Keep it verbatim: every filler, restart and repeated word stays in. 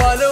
I